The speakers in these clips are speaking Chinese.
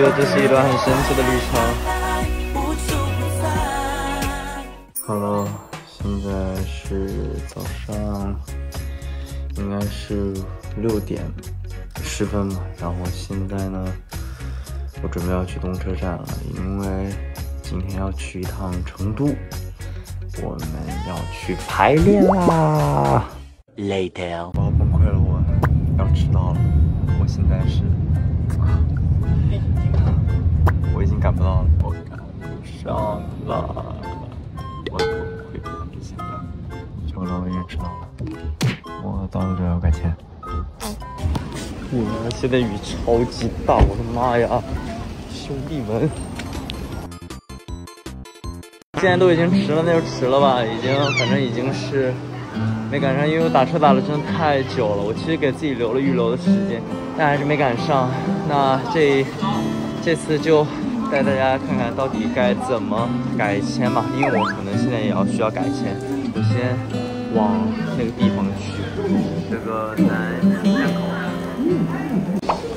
觉得这是一段很神奇的旅程。好了，现在是早上，应该是6点10分吧。然后现在呢，我准备要去动车站了，因为今天要去一趟成都，我们要去排练啦。Later， 我要崩溃了，我要迟到了。我现在是。 我已经赶不到了，我赶不上了，我会赶不上的。这老板也迟到了，我到了这要改签。哇，现在雨超级大，我的妈呀！兄弟们，现在都已经迟了，那就迟了吧，反正已经是没赶上，因为我打车打的真的太久了，我其实给自己留了预留的时间，但还是没赶上。那这次就带大家看看到底该怎么改签吧，因为我可能现在也要需要改签。我先往那个地方去，这个南京站口。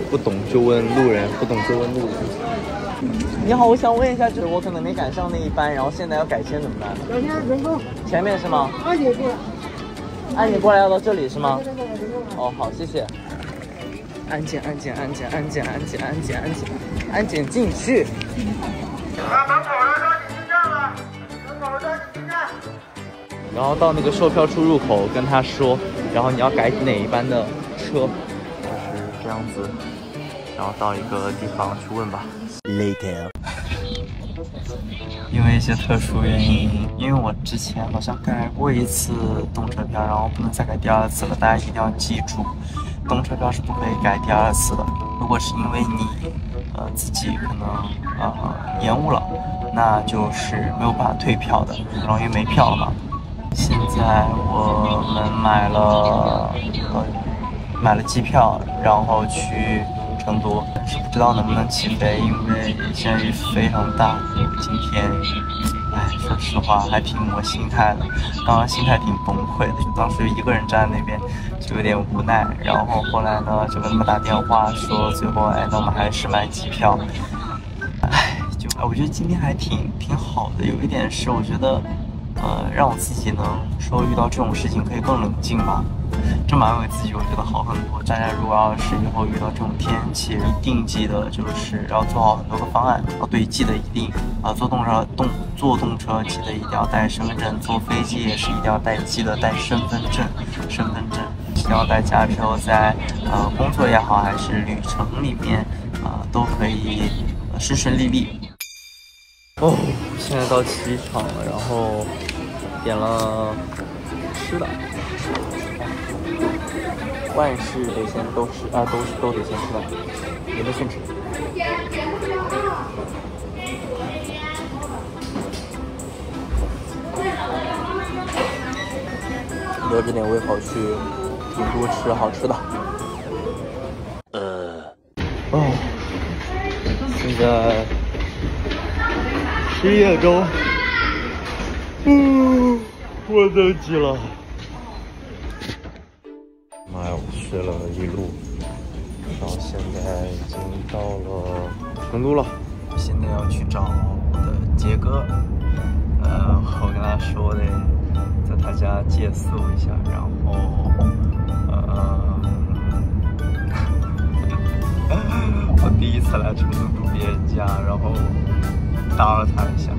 不懂就问路人，不懂就问路人。你好，我想问一下，就是我可能没赶上那一班，然后现在要改签怎么办？改签人工。前面是吗？安检过来。安检过来要到这里是吗？哦，好，谢谢。安检进去。啊，门口要到你进站了，门口到你进站。然后到那个售票处入口跟他说，然后你要改哪一班的车，就是这样子。然后到一个地方去问吧。Later。因为一些特殊原因，因为我之前好像改过一次动车票，然后不能再改第二次了，大家一定要记住。 动车票是不可以改第二次的。如果是因为你，自己可能延误了，那就是没有办法退票的，然后因为没票了嘛。现在我们买了机票，然后去成都，是不知道能不能起飞，因为现在雨非常大。今天，哎，说实话还挺磨心态的，当时心态挺崩溃的，当时一个人站在那边。 就有点无奈，然后后来呢，就跟他们打电话说，最后哎，那我们还是买机票。哎，就我觉得今天还挺好的，有一点是我觉得，让我自己能说遇到这种事情可以更冷静吧，这么安慰自己，我觉得好很多。大家如果要是以后遇到这种天气，一定记得就是要做好很多个方案。哦，对，记得一定坐动车记得一定要带身份证，坐飞机也是一定要记得带身份证。 要带驾照，在工作也好，还是旅程里面，都可以顺顺利利。哦，现在到机场了，然后点了吃的，万事得先都吃啊，都得先吃饭，有没有先吃？留着点胃口去。 挺多吃好吃的。哦，现在11点钟，我都急了。妈呀，我睡了一路，然后现在已经到了成都了。现在要去找我的杰哥，我跟他说的，在他家借宿一下，然后。 我第一次来成都住别人家，然后打扰他一下。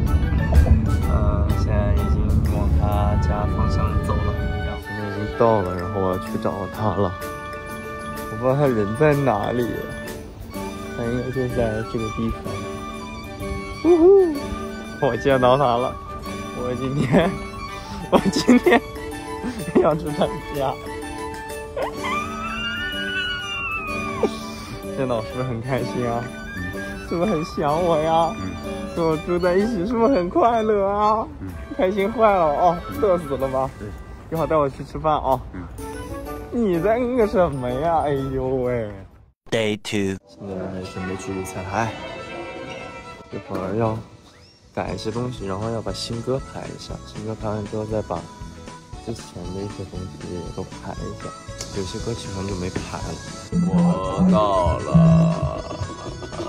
现在已经往他家方向走了，然后现在已经到了，然后我要去找他了。我不知道他人在哪里，他应该就在这个地方。呜呼！我见到他了，我今天要去他家。 见到我是不是很开心啊？是不是很想我呀？跟我住在一起是不是很快乐啊？开心坏了哦，乐死了吧？一会儿带我去吃饭啊！你在那个什么呀？哎呦喂 ！Day 2， 现在准备去彩排，一会儿要改一些东西，然后要把新歌排一下，新歌排完之后再把之前的一些东西也都排一下。 有些歌曲好像就没排了。我到了。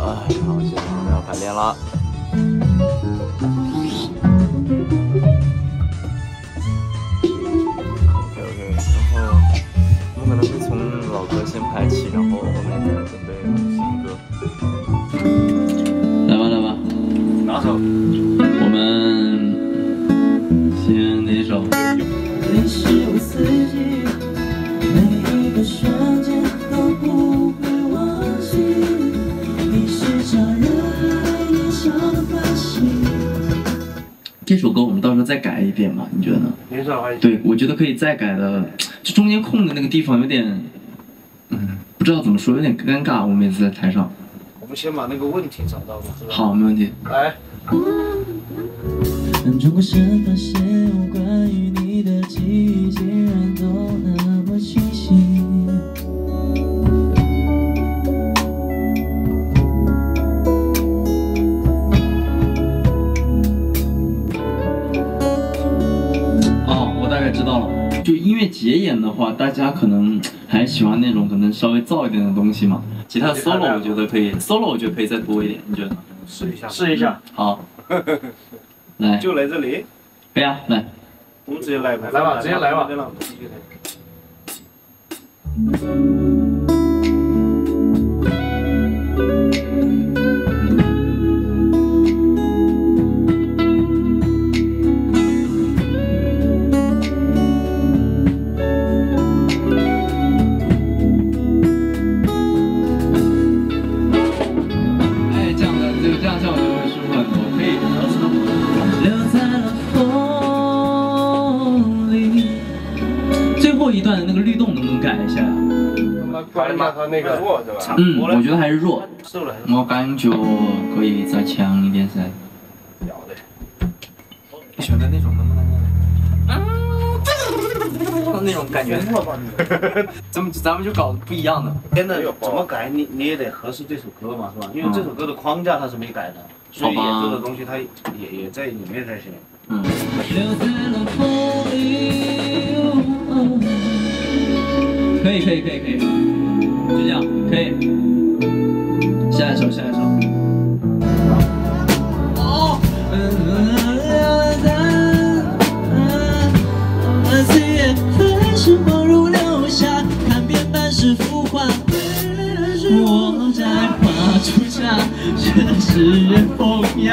好，现在我们要排练了。OK， 然后我可能会从老歌先排起，然后后面再准备新歌。来吧，来吧，拿手。我们先哪首？你是我自己，每一个瞬间都不会忘记。你是常人意想的欢喜。这首歌我们到时候再改一遍嘛？你觉得呢？没啥关系。对，我觉得可以再改的，就中间空的那个地方有点，不知道怎么说，有点尴尬。我每次在台上。我们先把那个问题找到吧。好，没问题。来。转过身发现我关于你的记忆竟然都那么清晰，哦，我大概知道了，就音乐节演的话，大家可能还喜欢那种可能稍微燥一点的东西嘛。吉他 solo 我觉得可以 ，solo 我觉得可以再多一点，你觉得呢？试一下，试一下，好。来，就来这里。哎呀，来，我们直接来吧，来吧，直接来吧。哎，这样的，就这样跳，我就会舒服很多。可以。 最后一段的那个律动能不能改一下呀？关掉它那个弱是吧？我觉得还是弱。我感觉可以再强一点噻。要的。你选的那种能不能？那种感觉。咱们就搞不一样的。真的怎么改你也得合适这首歌嘛，是吧？因为这首歌的框架它是没改的，所以演奏的东西它也在里面才行。嗯。 可以，就这样，可以。下一首。哦。岁月飞逝，梦如流霞，看遍半世浮华。我在花初夏，雪是人风雅。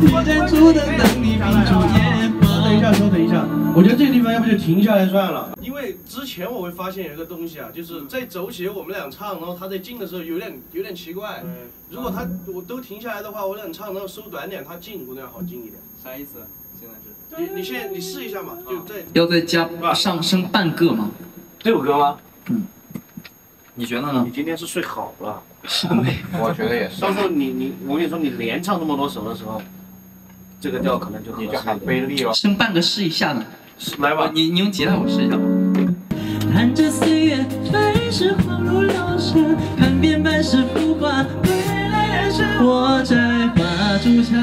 你在初等等你品出夜光。稍等一下，我觉得这个地方要不就停下来算了。 因为之前我会发现有一个东西啊，就是在走起我们俩唱，然后他在进的时候有点奇怪。如果我都停下来的话，我俩唱然后收短点，他进我俩好进一点。啥意思？现在是你试一下嘛，就在要再加上升半个吗？这首歌吗？嗯，你觉得呢？你今天是睡好了？是没？我觉得也是。到时候我跟你说，你连唱这么多首的时候，这个调可能就你就喊悲力了。升半个试一下呢？来吧，你用吉他我试一下吧。 看着岁月飞逝，恍如流沙，看遍半世浮华。未来人生，我在花烛下。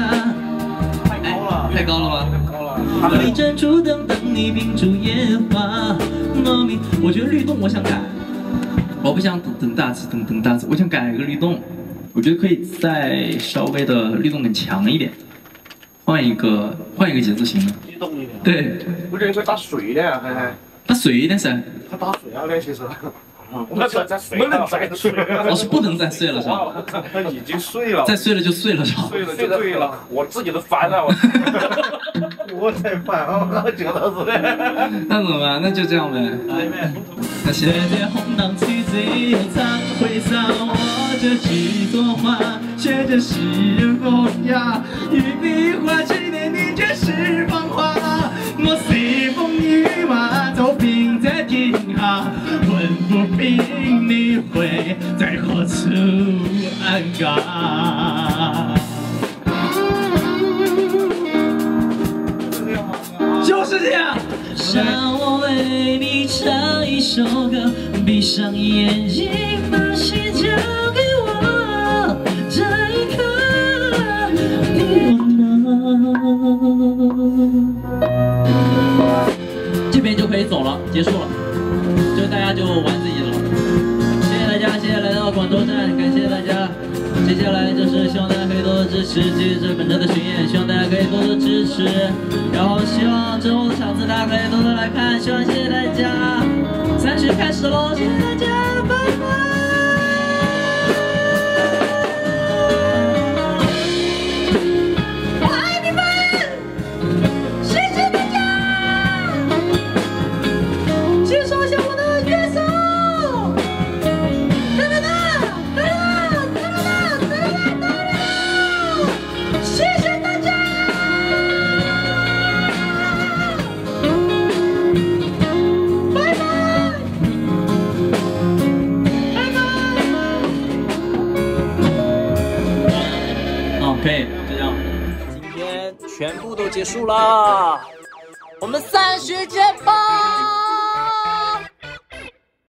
太高了吗？太高了。你站初等，等你品出野花。猫咪，我觉得律动我想改，我不想等大字，我想改一个律动。我觉得可以再稍微的律动更强一点，换一个节奏行吗？律动一点。对。我觉得可以打水的呀，还。 打水一点噻，他打水啊，那其实，我们不能再睡，我是不能再睡了是吧？他已经睡了，再睡了就睡了是吧？睡了，我自己都烦了，我才烦啊，我觉得是。那怎么办？那就这样呗。那谢谢红糖曲子悠长挥洒我这几朵花，学着诗人风雅，一笔一画纪念你绝世芳华。我随风一马。 天下文不比你会在何处安家？就是这样。让我为你唱一首歌，闭上眼睛，把心交给我，这一刻你我呢？这边就可以走了，结束了。 大家就玩自己的了，谢谢大家，谢谢来到广州站，感谢大家。接下来就是。持续着本周的巡演，希望大家可以多多支持，然后希望之后的场次大家可以多多来看，希望谢谢大家。30开始喽，谢谢大家，拜拜。全部都结束啦，我们30见吧。